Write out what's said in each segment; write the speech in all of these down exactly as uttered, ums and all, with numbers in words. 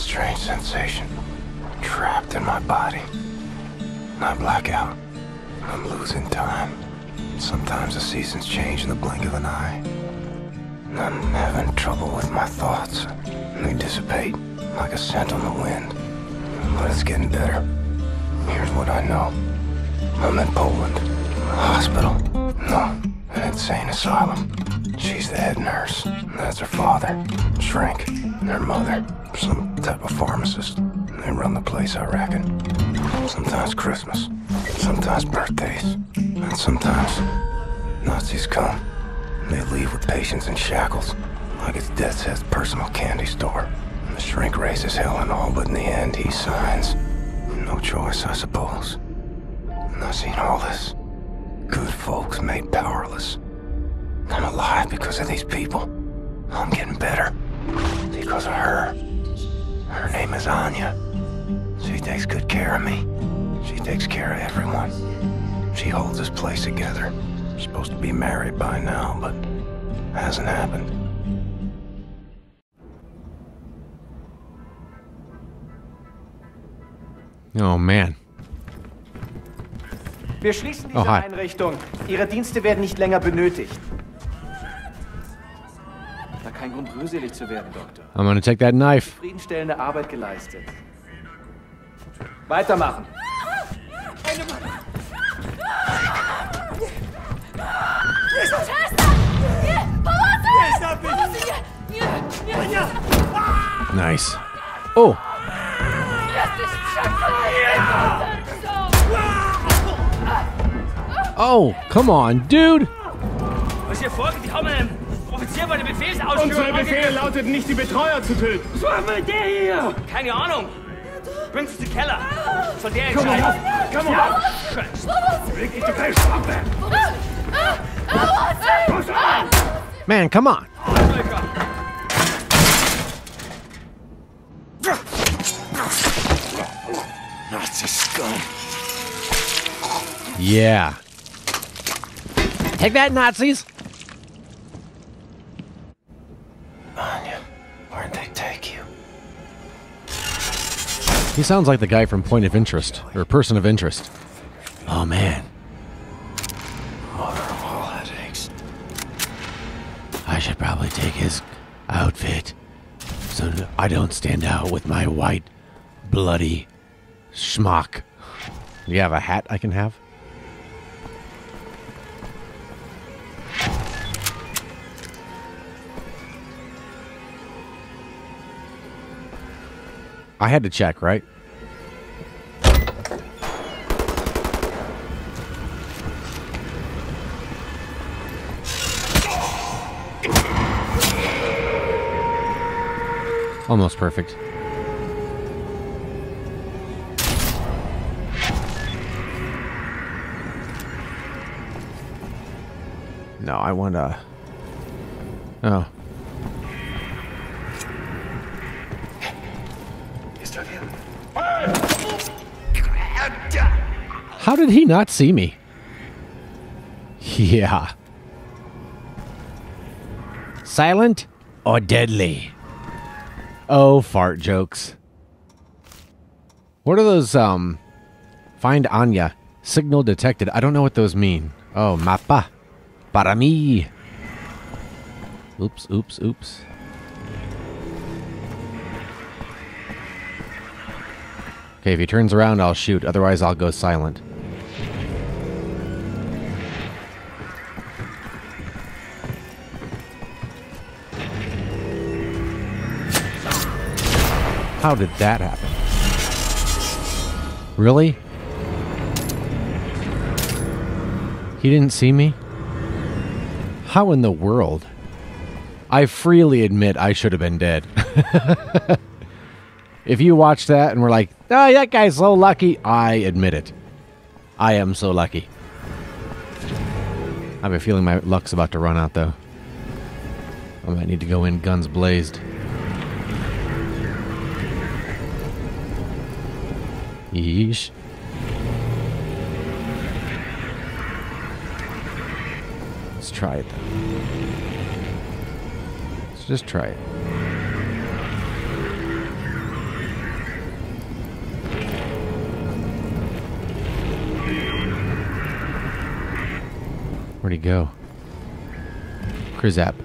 Strange sensation, trapped in my body. I black out. I'm losing time. Sometimes the seasons change in the blink of an eye. I'm having trouble with my thoughts. They dissipate like a scent on the wind. But it's getting better. Here's what I know. I'm in Poland. A hospital. No, an insane asylum. She's the head nurse. That's her father. Shrink. And her mother. Some type of pharmacist. They run the place, I reckon. Sometimes Christmas. Sometimes birthdays. And sometimes Nazis come. They leave with patients in shackles, like it's Death's Head's personal candy store. And the shrink races hell and all, but in the end he signs. No choice, I suppose. And I've seen all this. Good folks made powerless. I'm alive because of these people. I'm getting better. Because of her. Her name is Anya. She takes good care of me. She takes care of everyone. She holds this place together. We're supposed to be married by now, but hasn't happened. Oh man. Wir schließen diese Einrichtung. Ihre Dienste werden nicht länger benötigt. Da kein Grund rührselig zu werden, Doktor. I'm gonna take that knife. Zufriedenstellende Arbeit geleistet. Weitermachen. Nice. Oh. Oh, come on, dude. Was hier vorgekommen? Offizier wollte Befehlsausführung. Unsere Befehl lautet nicht, die Betreuer zu töten. Was will der hier? Keine Ahnung. Bringst du den Keller? Soll der entscheiden? Komm on, komm on. Wirklich total schlapp. Man, come on. Nazi scum. Yeah. Take that, Nazis. Anya, where'd they take you? He sounds like the guy from Point of Interest, or Person of Interest. Oh man. Mother of all headaches. I should probably take his outfit so I don't stand out with my white, bloody schmuck. Do you have a hat I can have? I had to check, right? Almost perfect. No, I want to... Oh. How did he not see me? Yeah. Silent or deadly? Oh, fart jokes. What are those, um... Find Anya. Signal detected. I don't know what those mean. Oh, mapa. Para mí. Oops, oops, oops. Okay, if he turns around, I'll shoot. Otherwise, I'll go silent. How did that happen? Really? He didn't see me? How in the world? I freely admit I should have been dead. If you watch that and we're like, oh, that guy's so lucky, I admit it. I am so lucky. I have a feeling my luck's about to run out, though. I might need to go in guns blazed. Yeesh. Let's try it, though. Let's just try it. Where'd he go? Cruise app.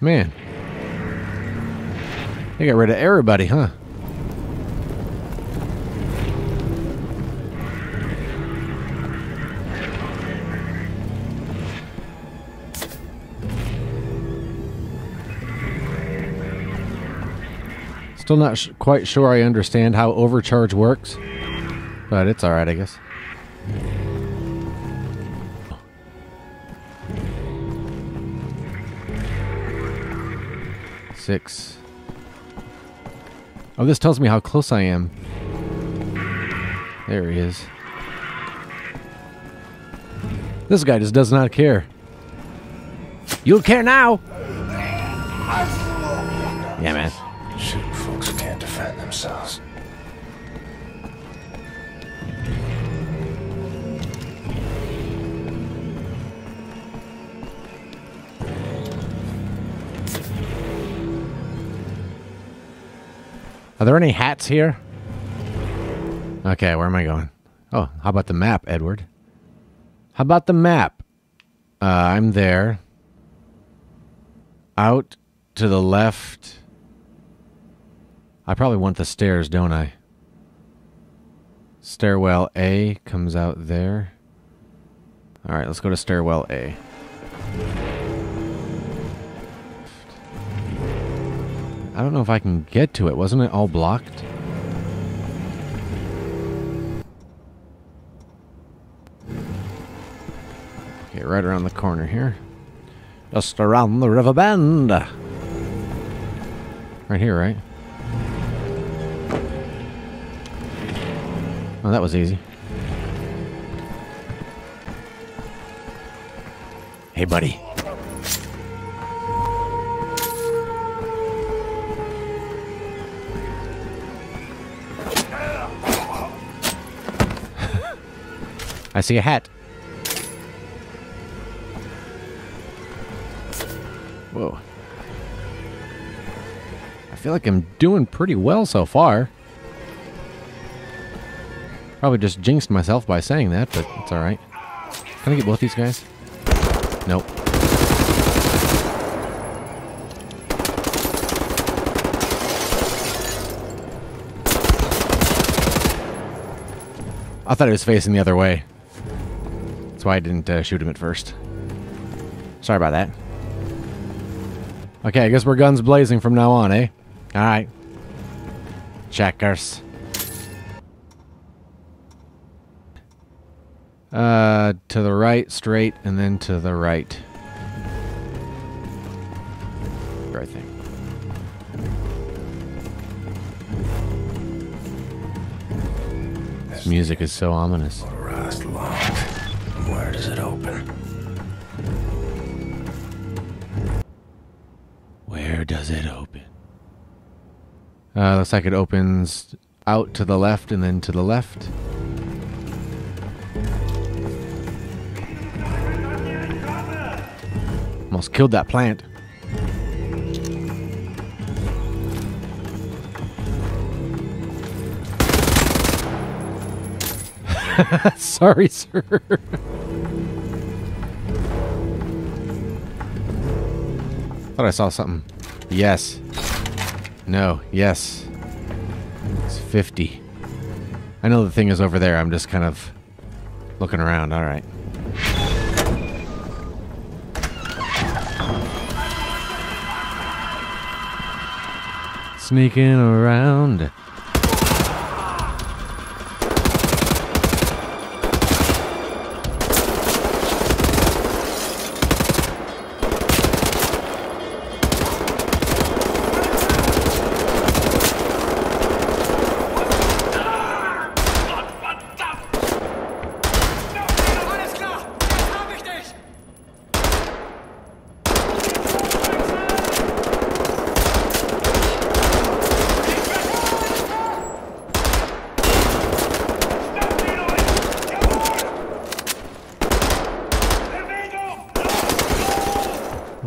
Man. They got rid of everybody, huh? Still not sh- quite sure I understand how overcharge works, but it's all right, I guess. Six. Oh, this tells me how close I am. There he is. This guy just does not care. You'll care now! Yeah, man. Shooting folks who can't defend themselves. Are there any hats here? Okay, where am I going? Oh, how about the map, Edward? How about the map? Uh, I'm there. Out to the left. I probably want the stairs, don't I? Stairwell A comes out there. All right, let's go to stairwell A. I don't know if I can get to it. Wasn't it all blocked? Okay, right around the corner here. Just around the river bend. Right here, right? Oh, that was easy. Hey, buddy. I see a hat. Whoa. I feel like I'm doing pretty well so far. Probably just jinxed myself by saying that, but it's alright. Can I get both these guys? Nope. I thought he was facing the other way. That's why I didn't uh, shoot him at first. Sorry about that. Okay, I guess we're guns blazing from now on, eh? Alright. Checkers. Uh, to the right, straight, and then to the right. Right thing. This music is so ominous. Where does it open? Where does it open? Uh, looks like it opens out to the left and then to the left. Almost killed that plant. Sorry, sir. Thought I saw something. Yes. No. Yes. It's fifty. I know the thing is over there. I'm just kind of looking around. All right. Sneaking around.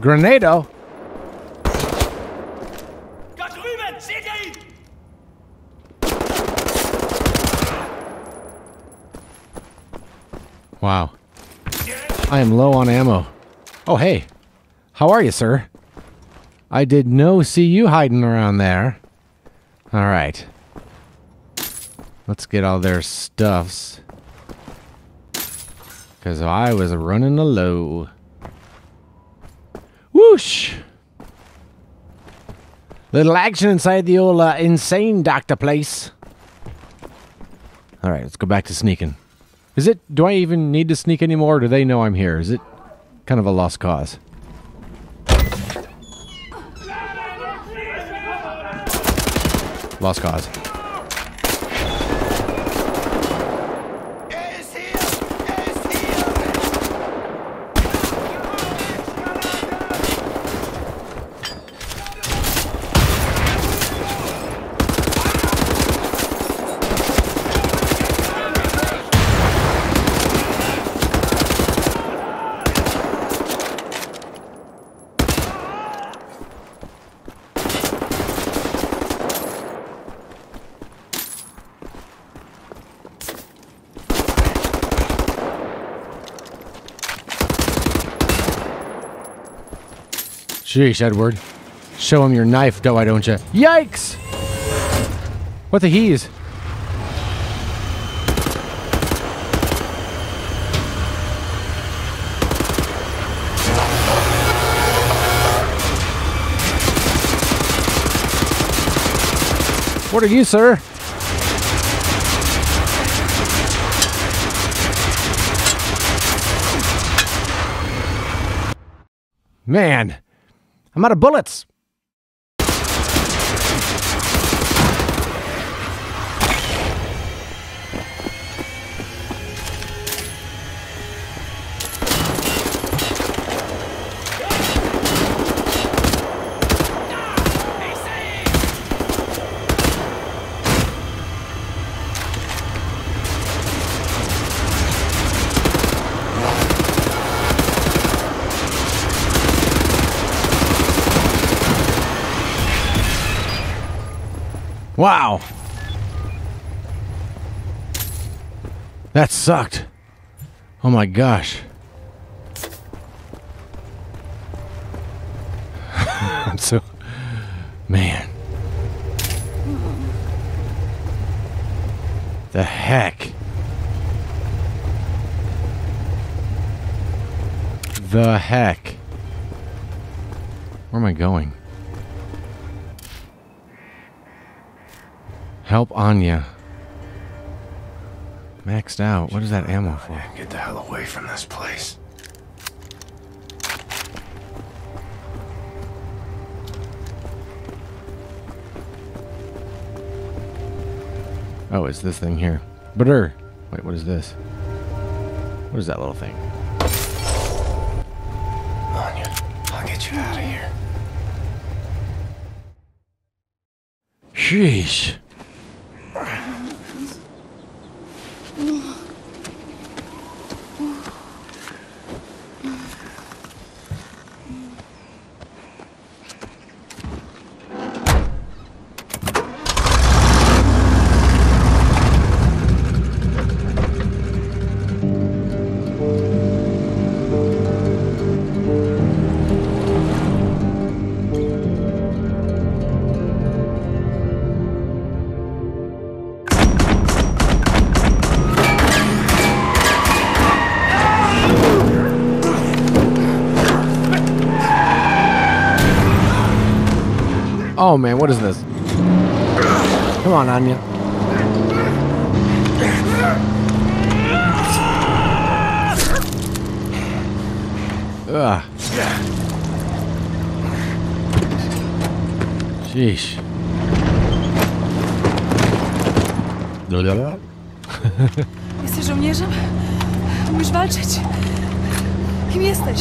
Grenado. Da drüben, seht ihr ihn? Wow. I am low on ammo. Oh, hey. How are you, sir? I did no see you hiding around there. All right. Let's get all their stuffs. Because I was running low. Whoosh! Little action inside the old uh, insane doctor place. All right, let's go back to sneaking. Is it... Do I even need to sneak anymore? Or do they know I'm here? Is it kind of a lost cause? Lost cause. Jeez, Edward. Show him your knife, do I, don't you? Yikes! What the he's? What are you, sir? Man. I'm out of bullets. Wow. That sucked. Oh my gosh. I'm so... Man. The heck. The heck. Where am I going? Help Anya. Maxed out. What is that ammo for? Get the hell away from this place. Oh, it's this thing here. But er, wait, what is this? What is that little thing? Anya, I'll get you out of here. Sheesh. Oh man, what is this? Come on, Anya. Ugh. Sheesh. Jesteś żołnierzem? Umiesz walczyć? Kim jesteś?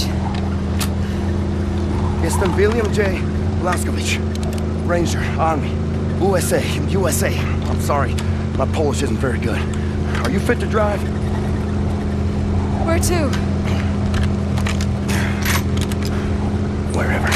Jestem William J. Blazkowicz. Ranger, Army, U S A, U S A. I'm sorry, my Polish isn't very good. Are you fit to drive? Where to? Wherever.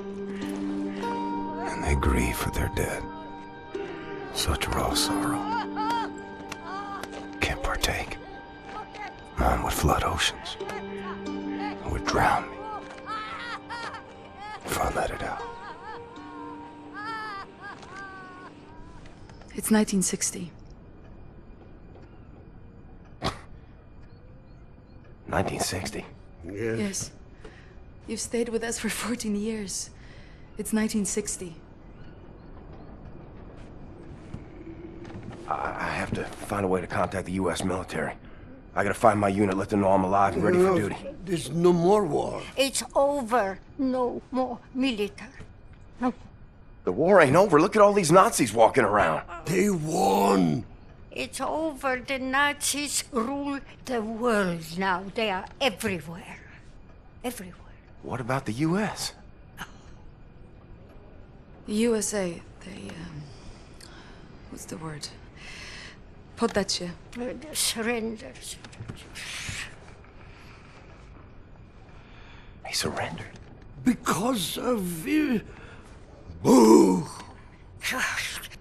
and they grieve for their dead. Such raw sorrow. Can't partake. Mine would flood oceans. It would drown me if I let it out. It's nineteen sixty. nineteen sixty? Yes. Yes. You've stayed with us for fourteen years. It's nineteen sixty. I have to find a way to contact the U S military. I gotta find my unit, let them know I'm alive and ready no, for duty. There's no more war. It's over. No more military. No. The war ain't over. Look at all these Nazis walking around. They won. It's over. The Nazis rule the world now. They are everywhere. Everywhere. What about the U S? The U S A, they, um... what's the word? Poddacie. Surrender. They surrendered. Because of... Uh, boo!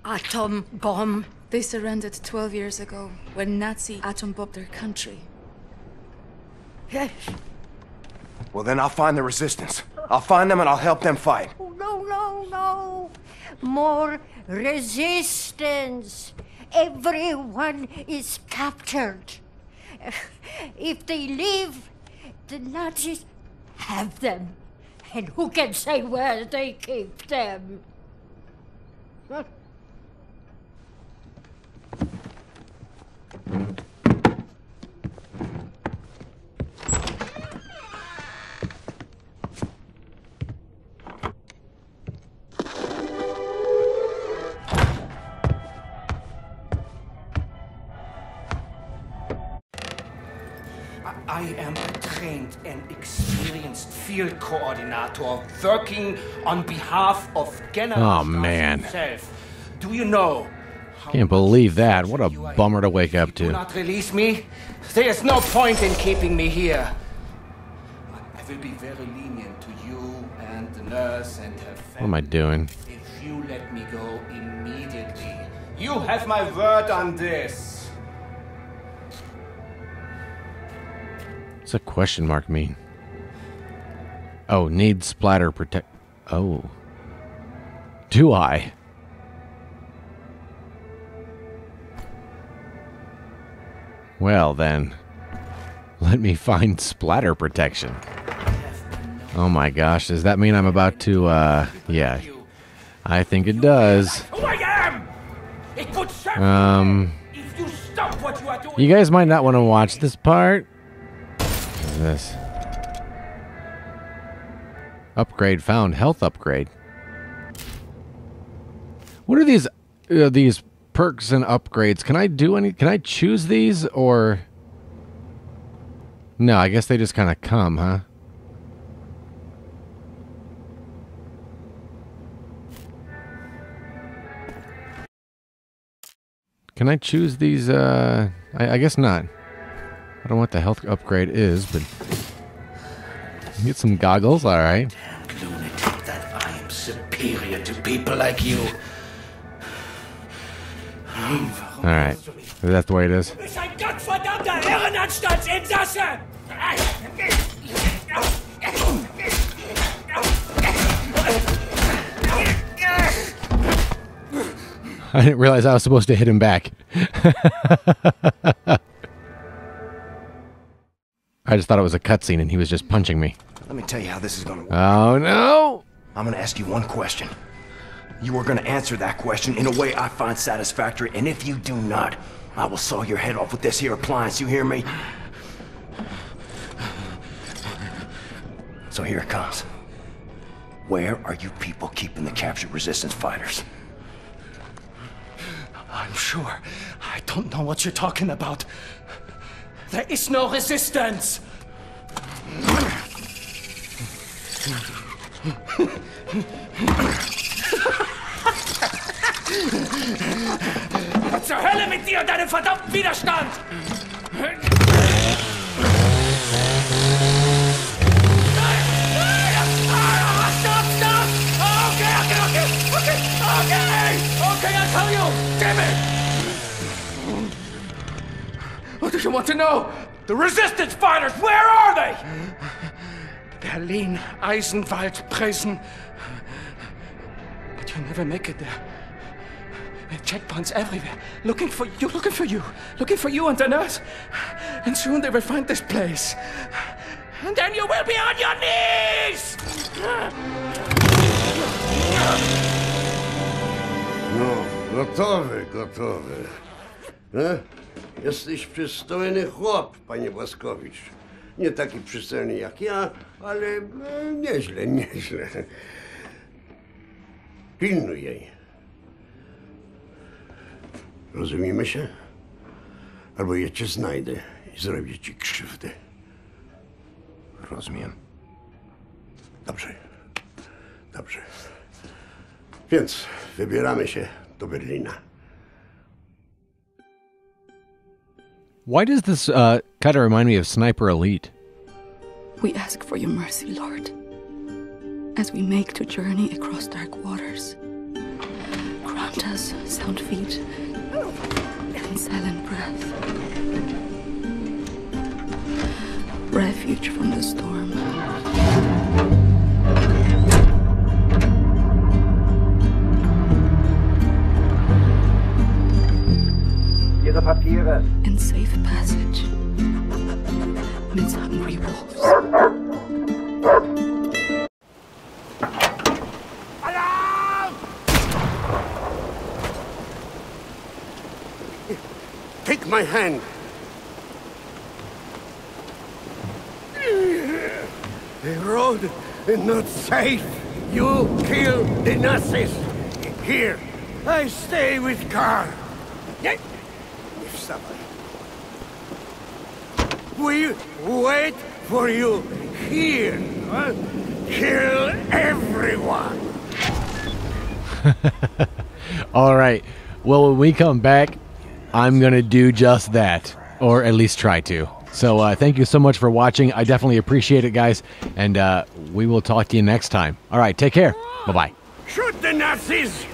Atom bomb. They surrendered twelve years ago, when Nazi atom bombed their country. Yes. Well, then I'll find the resistance. I'll find them and I'll help them fight. Oh, no, no, no. More resistance. Everyone is captured. If they leave, the Nazis have them. And who can say where they keep them? I am a trained and experienced field coordinator working on behalf of General oh, man. himself. Do you know? Can't believe that. What a bummer to wake up to. Do not release me. There is no point in keeping me here. I will be very lenient to you and the nurse and her family. What am I doing? If you let me go immediately, you have my word on this. What's a question mark mean? Oh, need splatter protect. Oh, do I? Well then, let me find splatter protection. Oh my gosh, does that mean I'm about to, uh, yeah. I think it does. Um, you guys might not want to watch this part. What is this? Upgrade found, health upgrade. What are these, uh, these perks and upgrades? Can I do any? Can I choose these or? No, I guess they just kind of come, huh? Can I choose these? Uh, I, I guess not. I don't know what the health upgrade is, but get some goggles. All right. Damn lunatic that I am superior to people like you. All right, is that the way it is? I didn't realize I was supposed to hit him back. I just thought it was a cutscene and he was just punching me. Let me tell you how this is gonna work. Oh no! I'm gonna ask you one question. You are going to answer that question in a way I find satisfactory, and if you do not, I will saw your head off with this here appliance, you hear me? So here it comes. Where are you people keeping the captured resistance fighters? I'm sure. I don't know what you're talking about. There is no resistance! Zur Hölle mit dir und deinem verdammten Widerstand! Nein! Nein! Stop! Stop! Do you want to know? The resistance fighters, where are they? Berlin, Eisenwald, Preußen. But you never make it there. Checkpoints everywhere, looking for you, looking for you, looking for you and us. And soon they will find this place. And then you will be on your knees! No, gotowy, gotowy. Eh? Jesteś przystojny chłop, panie Blazkowicz. Nie taki przystojny jak ja, ale e, nieźle, nieźle. Pilnuj jej. Rozumiemy się? Albo ja cię znajdę i zrobię ci krzywdę. Rozumiem. Dobrze. Dobrze. Więc wybieramy się do Berlina. Why does this uh, kind of remind me of Sniper Elite? We ask for your mercy, Lord, as we make to journey across dark waters. Grant us sound feet and silent breath, refuge from the storm. Ihre Papiere. And safe passage amidst hungry wolves. Take my hand. The road is not safe. You kill the Nazis. Here, I stay with Karl. We wait for you here. Huh? Kill everyone. All right. Well, when we come back, I'm going to do just that, or at least try to. So uh, thank you so much for watching. I definitely appreciate it, guys. And uh, we will talk to you next time. All right, take care. Bye-bye. Shoot the Nazis!